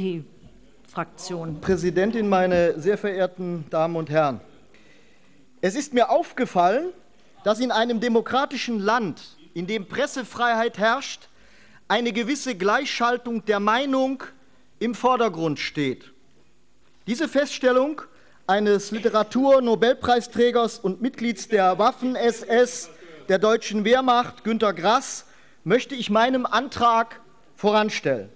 SPD-Fraktion. Frau Präsidentin, meine sehr verehrten Damen und Herren! Es ist mir aufgefallen, dass in einem demokratischen Land, in dem Pressefreiheit herrscht, eine gewisse Gleichschaltung der Meinung im Vordergrund steht. Diese Feststellung eines Literaturnobelpreisträgers und Mitglieds der Waffen-SS der deutschen Wehrmacht, Günter Grass, möchte ich meinem Antrag voranstellen.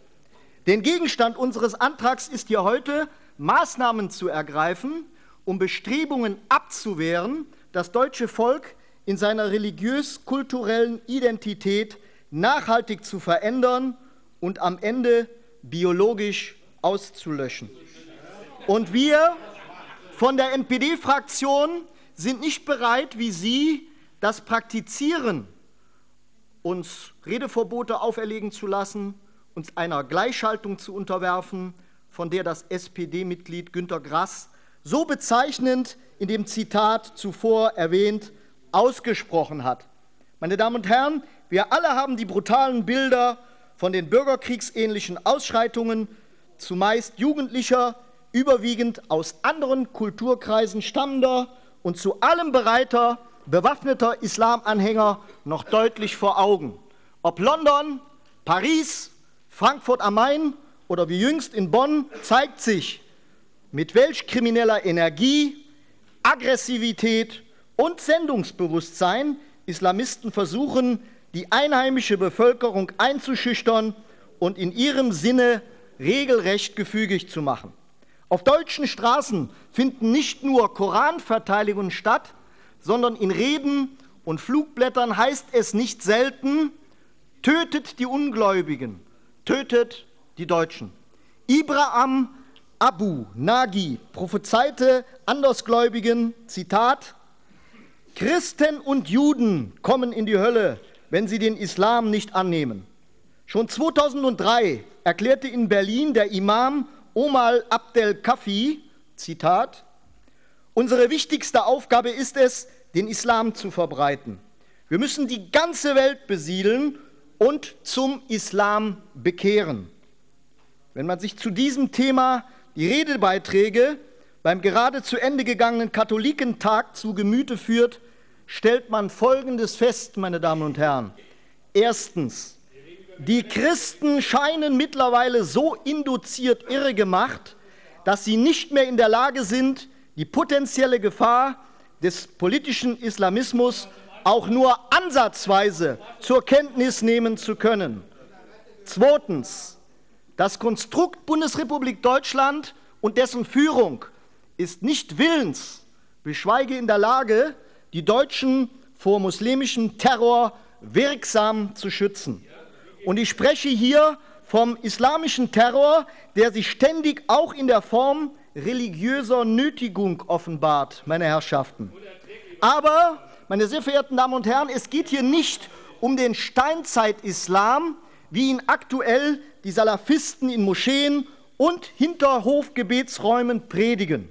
Den Gegenstand unseres Antrags ist hier heute, Maßnahmen zu ergreifen, um Bestrebungen abzuwehren, das deutsche Volk in seiner religiös-kulturellen Identität nachhaltig zu verändern und am Ende biologisch auszulöschen. Und wir von der NPD-Fraktion sind nicht bereit, wie Sie, das Praktizieren, uns Redeverbote auferlegen zu lassen, uns einer Gleichschaltung zu unterwerfen, von der das SPD-Mitglied Günter Grass so bezeichnend in dem Zitat zuvor erwähnt ausgesprochen hat. Meine Damen und Herren, wir alle haben die brutalen Bilder von den bürgerkriegsähnlichen Ausschreitungen zumeist jugendlicher, überwiegend aus anderen Kulturkreisen stammender und zu allem bereiter, bewaffneter Islamanhänger noch deutlich vor Augen. Ob London, Paris, Frankfurt am Main oder wie jüngst in Bonn, zeigt sich, mit welch krimineller Energie, Aggressivität und Sendungsbewusstsein Islamisten versuchen, die einheimische Bevölkerung einzuschüchtern und in ihrem Sinne regelrecht gefügig zu machen. Auf deutschen Straßen finden nicht nur Koranverteidigungen statt, sondern in Reden und Flugblättern heißt es nicht selten: Tötet die Ungläubigen, tötet die Deutschen. Ibrahim Abu Nagi prophezeite Andersgläubigen, Zitat: Christen und Juden kommen in die Hölle, wenn sie den Islam nicht annehmen. Schon 2003 erklärte in Berlin der Imam Omar Abdel Kafi, Zitat: Unsere wichtigste Aufgabe ist es, den Islam zu verbreiten. Wir müssen die ganze Welt besiedeln und zum Islam bekehren. Wenn man sich zu diesem Thema die Redebeiträge beim gerade zu Ende gegangenen Katholikentag zu Gemüte führt, stellt man Folgendes fest, meine Damen und Herren. Erstens, die Christen scheinen mittlerweile so induziert irregemacht, dass sie nicht mehr in der Lage sind, die potenzielle Gefahr des politischen Islamismus auch nur ansatzweise zur Kenntnis nehmen zu können. Zweitens, das Konstrukt Bundesrepublik Deutschland und dessen Führung ist nicht willens, geschweige in der Lage, die Deutschen vor muslimischem Terror wirksam zu schützen. Und ich spreche hier vom islamischen Terror, der sich ständig auch in der Form religiöser Nötigung offenbart, meine Herrschaften. Aber, meine sehr verehrten Damen und Herren, es geht hier nicht um den Steinzeit-Islam, wie ihn aktuell die Salafisten in Moscheen und Hinterhofgebetsräumen predigen.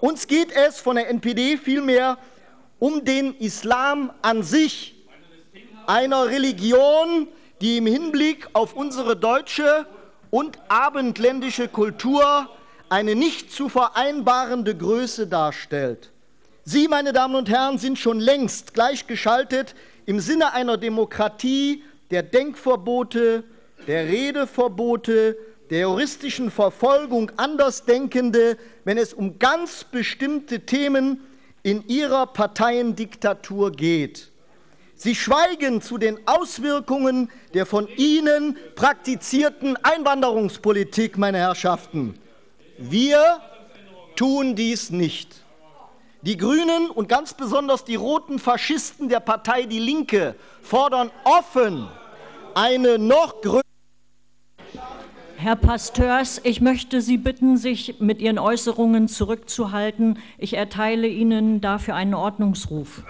Uns geht es von der NPD vielmehr um den Islam an sich, einer Religion, die im Hinblick auf unsere deutsche und abendländische Kultur eine nicht zu vereinbarende Größe darstellt. Sie, meine Damen und Herren, sind schon längst gleichgeschaltet im Sinne einer Demokratie der Denkverbote, der Redeverbote, der juristischen Verfolgung Andersdenkende, wenn es um ganz bestimmte Themen in ihrer Parteiendiktatur geht. Sie schweigen zu den Auswirkungen der von Ihnen praktizierten Einwanderungspolitik, meine Herrschaften. Wir tun dies nicht. Die Grünen und ganz besonders die roten Faschisten der Partei Die Linke fordern offen eine noch größere... Herr Pastörs, ich möchte Sie bitten, sich mit Ihren Äußerungen zurückzuhalten. Ich erteile Ihnen dafür einen Ordnungsruf.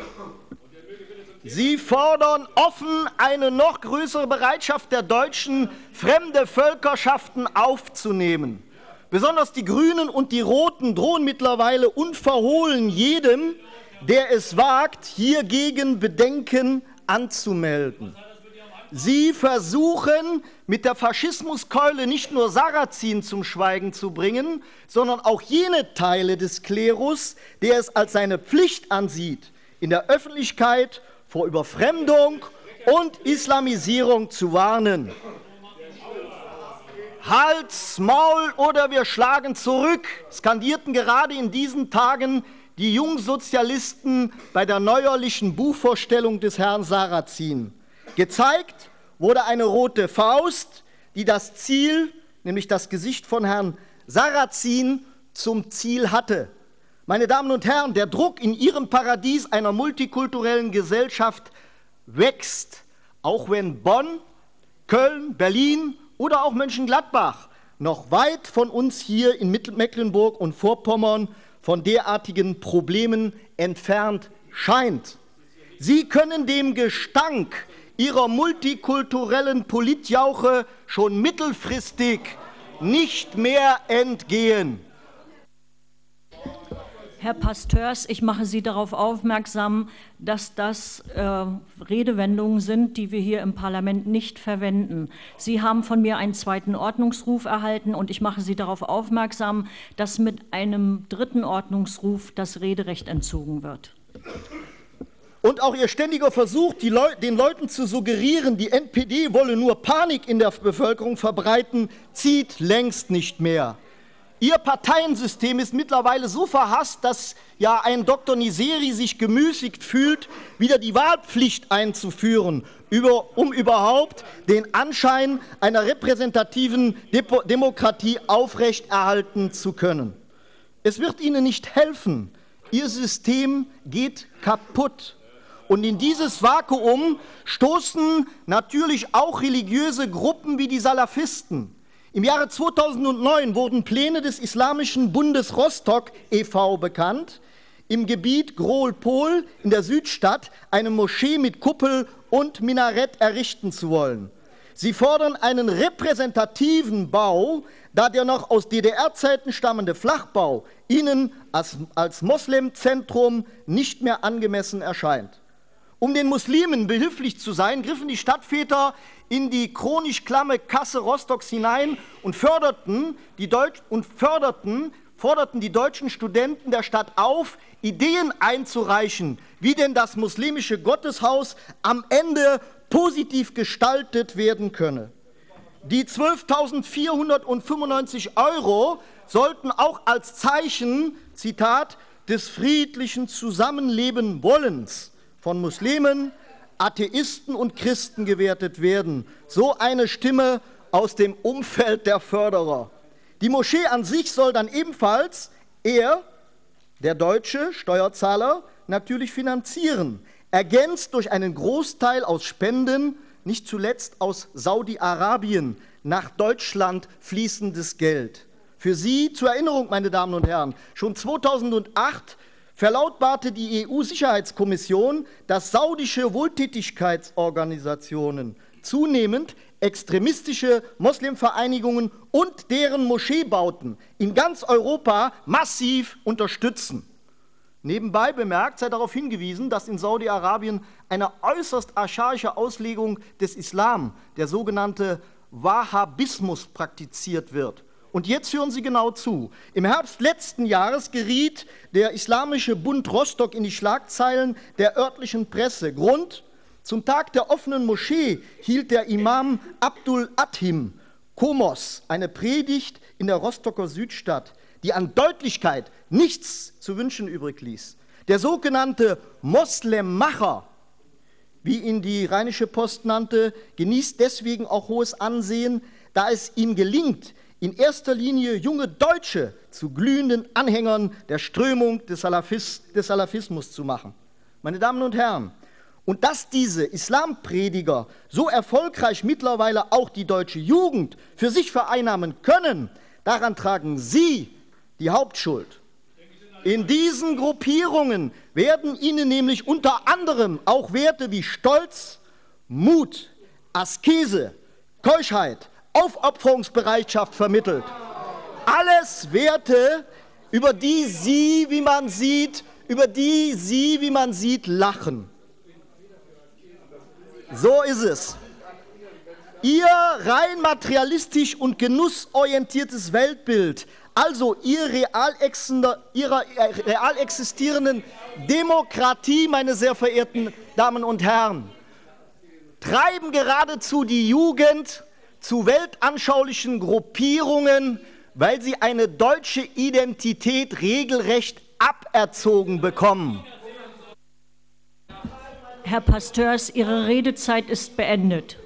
Sie fordern offen eine noch größere Bereitschaft der Deutschen, fremde Völkerschaften aufzunehmen. Besonders die Grünen und die Roten drohen mittlerweile unverhohlen jedem, der es wagt, hiergegen Bedenken anzumelden. Sie versuchen, mit der Faschismuskeule nicht nur Sarrazin zum Schweigen zu bringen, sondern auch jene Teile des Klerus, der es als seine Pflicht ansieht, in der Öffentlichkeit vor Überfremdung und Islamisierung zu warnen. Hals, Maul oder wir schlagen zurück, skandierten gerade in diesen Tagen die Jungsozialisten bei der neuerlichen Buchvorstellung des Herrn Sarrazin. Gezeigt wurde eine rote Faust, die das Ziel, nämlich das Gesicht von Herrn Sarrazin, zum Ziel hatte. Meine Damen und Herren, der Druck in Ihrem Paradies einer multikulturellen Gesellschaft wächst, auch wenn Bonn, Köln, Berlin oder auch Mönchengladbach noch weit von uns hier in Mecklenburg und Vorpommern von derartigen Problemen entfernt scheint. Sie können dem Gestank Ihrer multikulturellen Politjauche schon mittelfristig nicht mehr entgehen. Herr Pastörs, ich mache Sie darauf aufmerksam, dass das Redewendungen sind, die wir hier im Parlament nicht verwenden. Sie haben von mir einen zweiten Ordnungsruf erhalten und ich mache Sie darauf aufmerksam, dass mit einem dritten Ordnungsruf das Rederecht entzogen wird. Und auch Ihr ständiger Versuch, den Leuten zu suggerieren, die NPD wolle nur Panik in der Bevölkerung verbreiten, zieht längst nicht mehr. Ihr Parteiensystem ist mittlerweile so verhasst, dass ja ein Dr. Nieszery sich gemüßigt fühlt, wieder die Wahlpflicht einzuführen, um überhaupt den Anschein einer repräsentativen Demokratie aufrechterhalten zu können. Es wird Ihnen nicht helfen. Ihr System geht kaputt. Und in dieses Vakuum stoßen natürlich auch religiöse Gruppen wie die Salafisten. Im Jahre 2009 wurden Pläne des Islamischen Bundes Rostock e.V. bekannt, im Gebiet Grohl-Pohl in der Südstadt eine Moschee mit Kuppel und Minarett errichten zu wollen. Sie fordern einen repräsentativen Bau, da der noch aus DDR-Zeiten stammende Flachbau ihnen als Moslemzentrum nicht mehr angemessen erscheint. Um den Muslimen behilflich zu sein, griffen die Stadtväter in die chronisch klamme Kasse Rostocks hinein und forderten die deutschen Studenten der Stadt auf, Ideen einzureichen, wie denn das muslimische Gotteshaus am Ende positiv gestaltet werden könne. Die 12.495 € sollten auch als Zeichen, Zitat, des friedlichen Zusammenlebenwollens von Muslimen, Atheisten und Christen gewertet werden. So eine Stimme aus dem Umfeld der Förderer. Die Moschee an sich soll dann ebenfalls er, der deutsche Steuerzahler, natürlich finanzieren, ergänzt durch einen Großteil aus Spenden, nicht zuletzt aus Saudi-Arabien, nach Deutschland fließendes Geld. Für Sie zur Erinnerung, meine Damen und Herren, schon 2008 verlautbarte die EU-Sicherheitskommission, dass saudische Wohltätigkeitsorganisationen zunehmend extremistische Moslemvereinigungen und deren Moscheebauten in ganz Europa massiv unterstützen. Nebenbei bemerkt sei darauf hingewiesen, dass in Saudi-Arabien eine äußerst archaische Auslegung des Islam, der sogenannte Wahhabismus, praktiziert wird. Und jetzt hören Sie genau zu. Im Herbst letzten Jahres geriet der Islamische Bund Rostock in die Schlagzeilen der örtlichen Presse. Grund: Zum Tag der offenen Moschee hielt der Imam Abdul-Adhim Komos eine Predigt in der Rostocker Südstadt, die an Deutlichkeit nichts zu wünschen übrig ließ. Der sogenannte Moslemmacher, wie ihn die Rheinische Post nannte, genießt deswegen auch hohes Ansehen, da es ihm gelingt, in erster Linie junge Deutsche zu glühenden Anhängern der Strömung des Salafismus zu machen. Meine Damen und Herren, und dass diese Islamprediger so erfolgreich mittlerweile auch die deutsche Jugend für sich vereinnahmen können, daran tragen Sie die Hauptschuld. In diesen Gruppierungen werden Ihnen nämlich unter anderem auch Werte wie Stolz, Mut, Askese, Keuschheit, Aufopferungsbereitschaft vermittelt. Alles Werte, über die Sie, wie man sieht, lachen. So ist es. Ihr rein materialistisch und genussorientiertes Weltbild, also Ihrer real existierenden Demokratie, meine sehr verehrten Damen und Herren, treiben geradezu die Jugend zu weltanschaulichen Gruppierungen, weil sie eine deutsche Identität regelrecht aberzogen bekommen. Herr Pastörs, Ihre Redezeit ist beendet.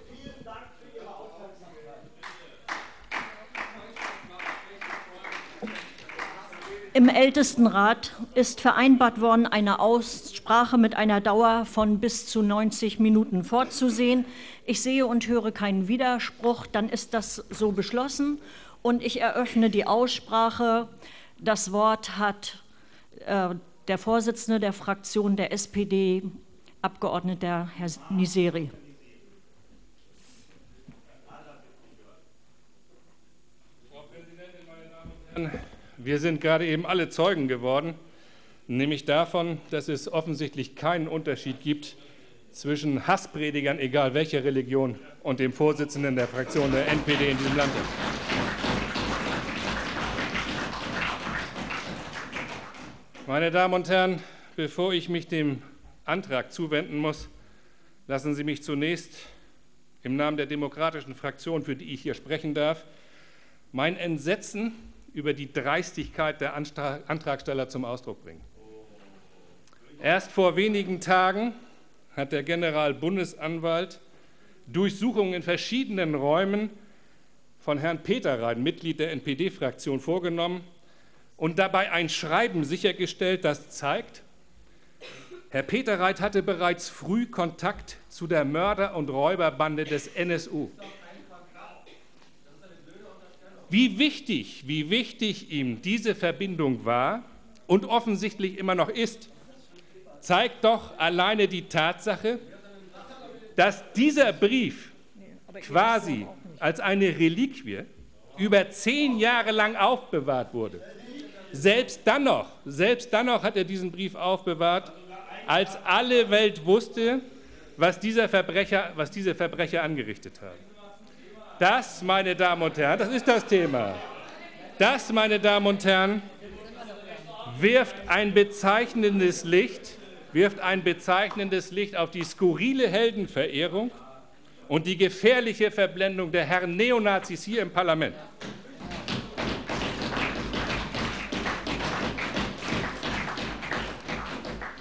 Im Ältestenrat ist vereinbart worden, eine Aussprache mit einer Dauer von bis zu 90 Minuten vorzusehen. Ich sehe und höre keinen Widerspruch, dann ist das so beschlossen. Und ich eröffne die Aussprache. Das Wort hat der Vorsitzende der Fraktion der SPD, Abgeordneter Herr Nieszery. Frau Präsidentin, meine Damen und Herren! Wir sind gerade eben alle Zeugen geworden, nämlich davon, dass es offensichtlich keinen Unterschied gibt zwischen Hasspredigern, egal welcher Religion, und dem Vorsitzenden der Fraktion der NPD in diesem Landtag. Meine Damen und Herren, bevor ich mich dem Antrag zuwenden muss, lassen Sie mich zunächst im Namen der demokratischen Fraktion, für die ich hier sprechen darf, mein Entsetzen über die Dreistigkeit der Antragsteller zum Ausdruck bringen. Erst vor wenigen Tagen hat der Generalbundesanwalt Durchsuchungen in verschiedenen Räumen von Herrn Petereit, Mitglied der NPD-Fraktion, vorgenommen und dabei ein Schreiben sichergestellt, das zeigt, Herr Petereit hatte bereits früh Kontakt zu der Mörder- und Räuberbande des NSU. Wie wichtig ihm diese Verbindung war und offensichtlich immer noch ist, zeigt doch alleine die Tatsache, dass dieser Brief quasi als eine Reliquie über 10 Jahre lang aufbewahrt wurde. Selbst dann noch hat er diesen Brief aufbewahrt, als alle Welt wusste, was diese Verbrecher angerichtet haben. Das, meine Damen und Herren, das ist das Thema. Das, meine Damen und Herren, wirft ein bezeichnendes Licht auf die skurrile Heldenverehrung und die gefährliche Verblendung der Herren Neonazis hier im Parlament.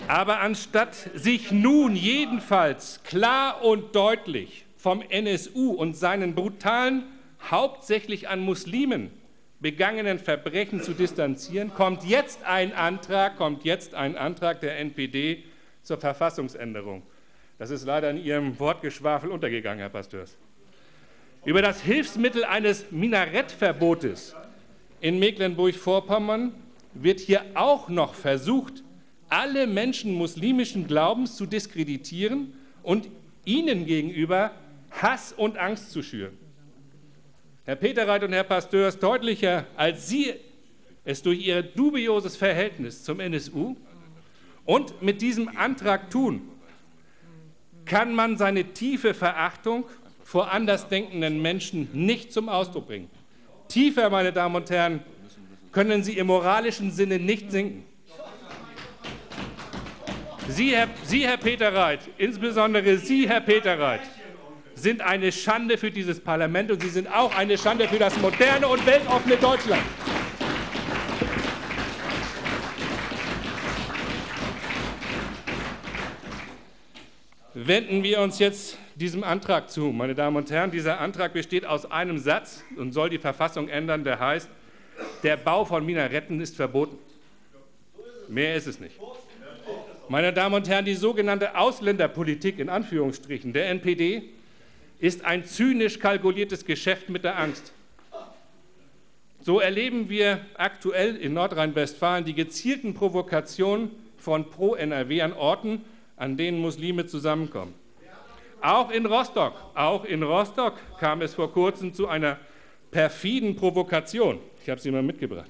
Aber anstatt sich nun jedenfalls klar und deutlich vom NSU und seinen brutalen, hauptsächlich an Muslimen begangenen Verbrechen zu distanzieren, kommt jetzt ein Antrag der NPD zur Verfassungsänderung. Das ist leider in Ihrem Wortgeschwafel untergegangen, Herr Pastörs. Über das Hilfsmittel eines Minarettverbotes in Mecklenburg-Vorpommern wird hier auch noch versucht, alle Menschen muslimischen Glaubens zu diskreditieren und ihnen gegenüber Hass und Angst zu schüren. Herr Petereit und Herr Pastörs, deutlicher als Sie es durch Ihr dubioses Verhältnis zum NSU und mit diesem Antrag tun, kann man seine tiefe Verachtung vor andersdenkenden Menschen nicht zum Ausdruck bringen. Tiefer, meine Damen und Herren, können Sie im moralischen Sinne nicht sinken. Sie, Herr Petereit, insbesondere Sie, Herr Petereit, sind eine Schande für dieses Parlament und Sie sind auch eine Schande für das moderne und weltoffene Deutschland. Wenden wir uns jetzt diesem Antrag zu, meine Damen und Herren. Dieser Antrag besteht aus einem Satz und soll die Verfassung ändern, der heißt, der Bau von Minaretten ist verboten. Mehr ist es nicht. Meine Damen und Herren, die sogenannte Ausländerpolitik in Anführungsstrichen der NPD ist ein zynisch kalkuliertes Geschäft mit der Angst. So erleben wir aktuell in Nordrhein-Westfalen die gezielten Provokationen von pro NRW an Orten, an denen Muslime zusammenkommen. Auch in Rostock kam es vor kurzem zu einer perfiden Provokation. Ich habe sie mal mitgebracht.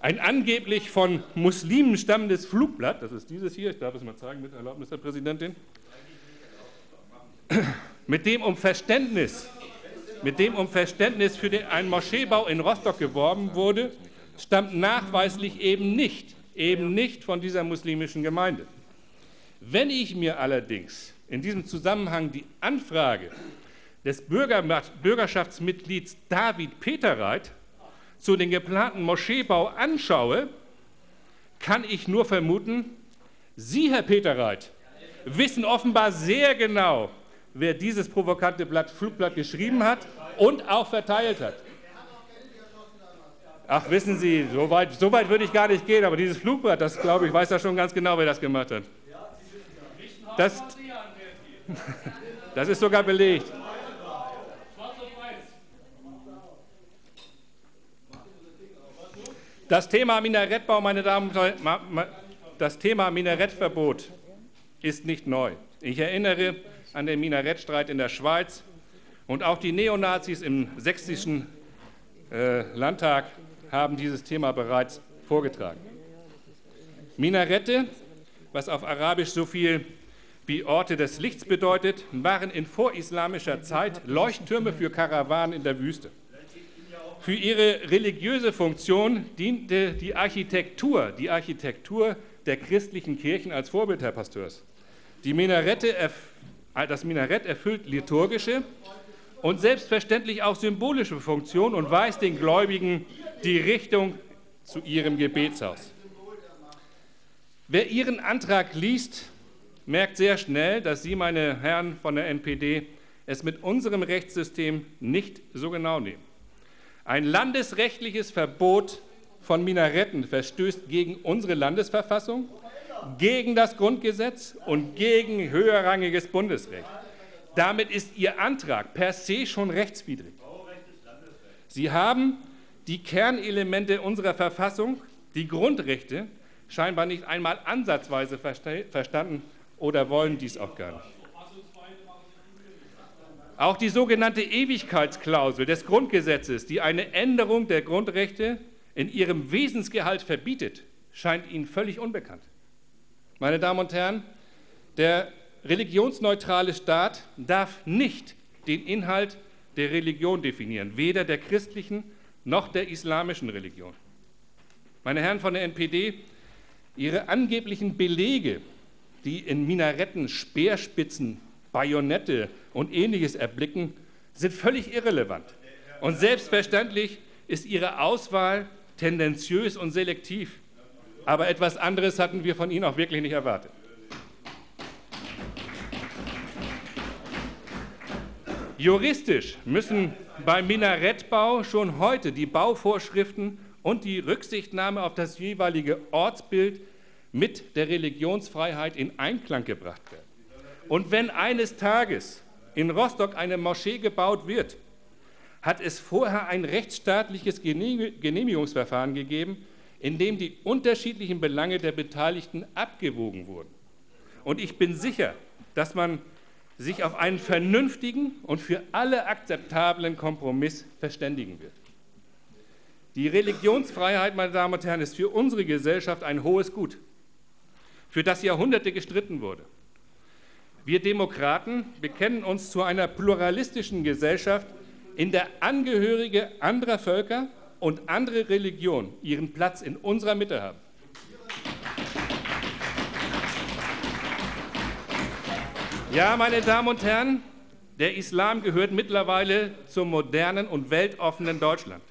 Ein angeblich von Muslimen stammendes Flugblatt, das ist dieses hier, ich darf es mal zeigen, mit Erlaubnis der Präsidentin, mit dem um Verständnis mit dem um Verständnis für einen Moscheebau in Rostock geworben wurde, stammt nachweislich eben nicht von dieser muslimischen Gemeinde. Wenn ich mir allerdings in diesem Zusammenhang die Anfrage des Bürgerschaftsmitglieds David Petereit zu dem geplanten Moscheebau anschaue, kann ich nur vermuten, Sie, Herr Petereit, wissen offenbar sehr genau, wer dieses provokante Flugblatt geschrieben hat und auch verteilt hat. Ach, wissen Sie, so weit würde ich gar nicht gehen, aber dieses Flugblatt, das glaube ich, weiß ja schon ganz genau, wer das gemacht hat. Das ist sogar belegt. Das Thema Minarettbau, meine Damen und Herren, das Thema Minarettverbot ist nicht neu. Ich erinnere an den Minarettstreit in der Schweiz und auch die Neonazis im sächsischen Landtag haben dieses Thema bereits vorgetragen. Minarette, was auf Arabisch so viel wie Orte des Lichts bedeutet, waren in vorislamischer Zeit Leuchttürme für Karawanen in der Wüste. Für ihre religiöse Funktion diente die Architektur der christlichen Kirchen als Vorbild, Herr Pastörs. Das Minarett erfüllt liturgische und selbstverständlich auch symbolische Funktionen und weist den Gläubigen die Richtung zu ihrem Gebetshaus. Wer Ihren Antrag liest, merkt sehr schnell, dass Sie, meine Herren von der NPD, es mit unserem Rechtssystem nicht so genau nehmen. Ein landesrechtliches Verbot von Minaretten verstößt gegen unsere Landesverfassung, gegen das Grundgesetz und gegen höherrangiges Bundesrecht. Damit ist Ihr Antrag per se schon rechtswidrig. Sie haben die Kernelemente unserer Verfassung, die Grundrechte, scheinbar nicht einmal ansatzweise verstanden oder wollen dies auch gar nicht. Auch die sogenannte Ewigkeitsklausel des Grundgesetzes, die eine Änderung der Grundrechte in ihrem Wesensgehalt verbietet, scheint Ihnen völlig unbekannt. Meine Damen und Herren, der religionsneutrale Staat darf nicht den Inhalt der Religion definieren, weder der christlichen noch der islamischen Religion. Meine Herren von der NPD, Ihre angeblichen Belege, die in Minaretten Speerspitzen, Bajonette und Ähnliches erblicken, sind völlig irrelevant. Und selbstverständlich ist Ihre Auswahl tendenziös und selektiv. Aber etwas anderes hatten wir von Ihnen auch wirklich nicht erwartet. Juristisch müssen beim Minarettbau schon heute die Bauvorschriften und die Rücksichtnahme auf das jeweilige Ortsbild mit der Religionsfreiheit in Einklang gebracht werden. Und wenn eines Tages in Rostock eine Moschee gebaut wird, hat es vorher ein rechtsstaatliches Genehmigungsverfahren gegeben, in dem die unterschiedlichen Belange der Beteiligten abgewogen wurden. Und ich bin sicher, dass man sich auf einen vernünftigen und für alle akzeptablen Kompromiss verständigen wird. Die Religionsfreiheit, meine Damen und Herren, ist für unsere Gesellschaft ein hohes Gut, für das Jahrhunderte gestritten wurde. Wir Demokraten bekennen uns zu einer pluralistischen Gesellschaft, in der Angehörige anderer Völker und andere Religionen ihren Platz in unserer Mitte haben. Ja, meine Damen und Herren, der Islam gehört mittlerweile zum modernen und weltoffenen Deutschland.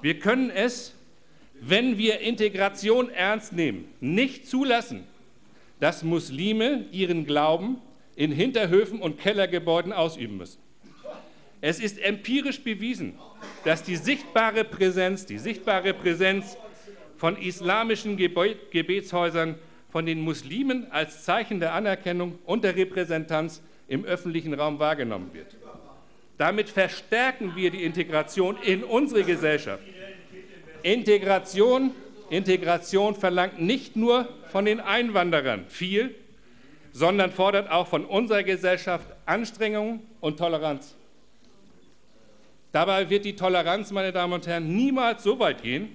Wir können es, wenn wir Integration ernst nehmen, nicht zulassen, dass Muslime ihren Glauben in Hinterhöfen und Kellergebäuden ausüben müssen. Es ist empirisch bewiesen, dass die sichtbare Präsenz von islamischen Gebetshäusern von den Muslimen als Zeichen der Anerkennung und der Repräsentanz im öffentlichen Raum wahrgenommen wird. Damit verstärken wir die Integration in unsere Gesellschaft. Integration verlangt nicht nur von den Einwanderern viel, sondern fordert auch von unserer Gesellschaft Anstrengungen und Toleranz. Dabei wird die Toleranz, meine Damen und Herren, niemals so weit gehen,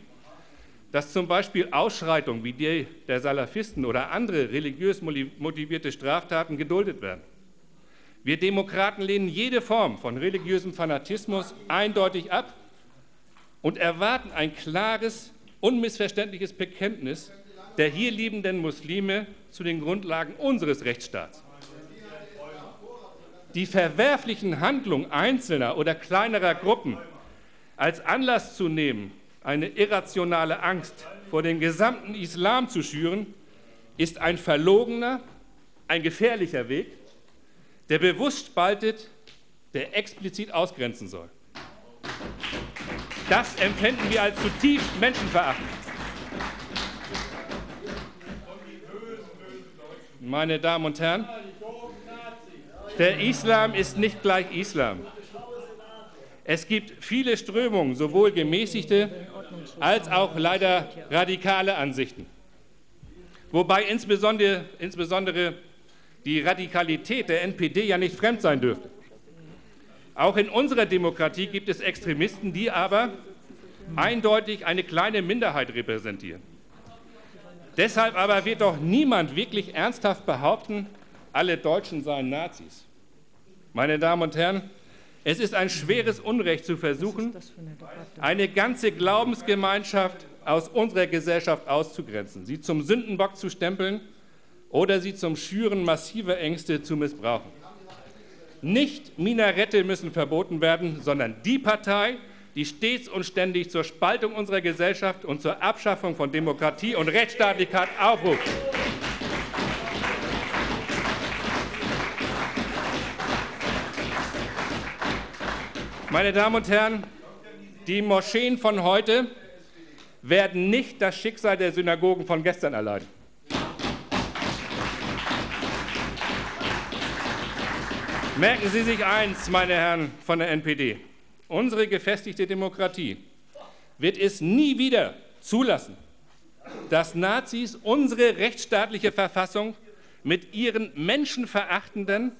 dass zum Beispiel Ausschreitungen wie die der Salafisten oder andere religiös motivierte Straftaten geduldet werden. Wir Demokraten lehnen jede Form von religiösem Fanatismus eindeutig ab und erwarten ein klares, unmissverständliches Bekenntnis der hier lebenden Muslime zu den Grundlagen unseres Rechtsstaats. Die verwerflichen Handlungen einzelner oder kleinerer Gruppen als Anlass zu nehmen, eine irrationale Angst vor dem gesamten Islam zu schüren, ist ein verlogener, ein gefährlicher Weg, der bewusst spaltet, der explizit ausgrenzen soll. Das empfinden wir als zutiefst menschenverachtend. Meine Damen und Herren, der Islam ist nicht gleich Islam. Es gibt viele Strömungen, sowohl gemäßigte als auch leider radikale Ansichten, wobei insbesondere die Radikalität der NPD ja nicht fremd sein dürfte. Auch in unserer Demokratie gibt es Extremisten, die aber eindeutig eine kleine Minderheit repräsentieren. Deshalb aber wird doch niemand wirklich ernsthaft behaupten, alle Deutschen seien Nazis. Meine Damen und Herren, es ist ein schweres Unrecht zu versuchen, eine ganze Glaubensgemeinschaft aus unserer Gesellschaft auszugrenzen, sie zum Sündenbock zu stempeln oder sie zum Schüren massiver Ängste zu missbrauchen. Nicht Minarette müssen verboten werden, sondern die Partei, die stets und ständig zur Spaltung unserer Gesellschaft und zur Abschaffung von Demokratie und Rechtsstaatlichkeit aufruft. Meine Damen und Herren, die Moscheen von heute werden nicht das Schicksal der Synagogen von gestern erleiden. Merken Sie sich eins, meine Herren von der NPD. Unsere gefestigte Demokratie wird es nie wieder zulassen, dass Nazis unsere rechtsstaatliche Verfassung mit ihren menschenverachtenden